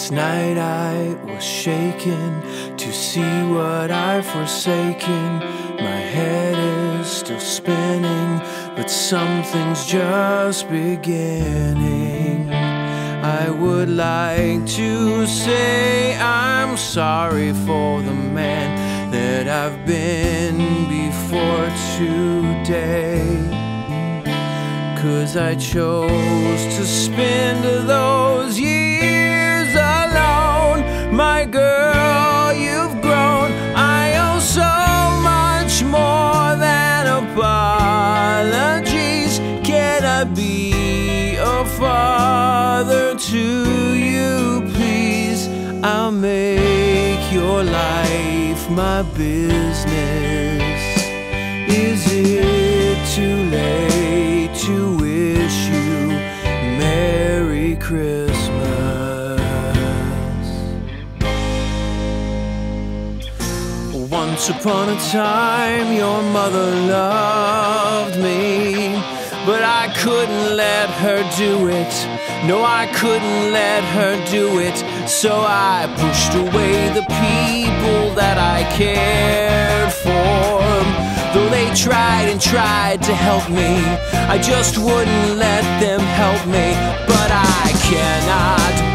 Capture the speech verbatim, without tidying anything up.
Last night I was shaken to see what I've forsaken. My head is still spinning, but something's just beginning. I would like to say I'm sorry for the man that I've been before today, 'cause I chose to spend those years alone. My girl, you've grown. I owe so much more than apologies. Can I be a father to you, please? I'll make your life my business. Is it too late to wish you Merry Christmas? Once upon a time, your mother loved me, but I couldn't let her do it. No, I couldn't let her do it. So I pushed away the people that I cared for. Though they tried and tried to help me, I just wouldn't let them help me. But I cannot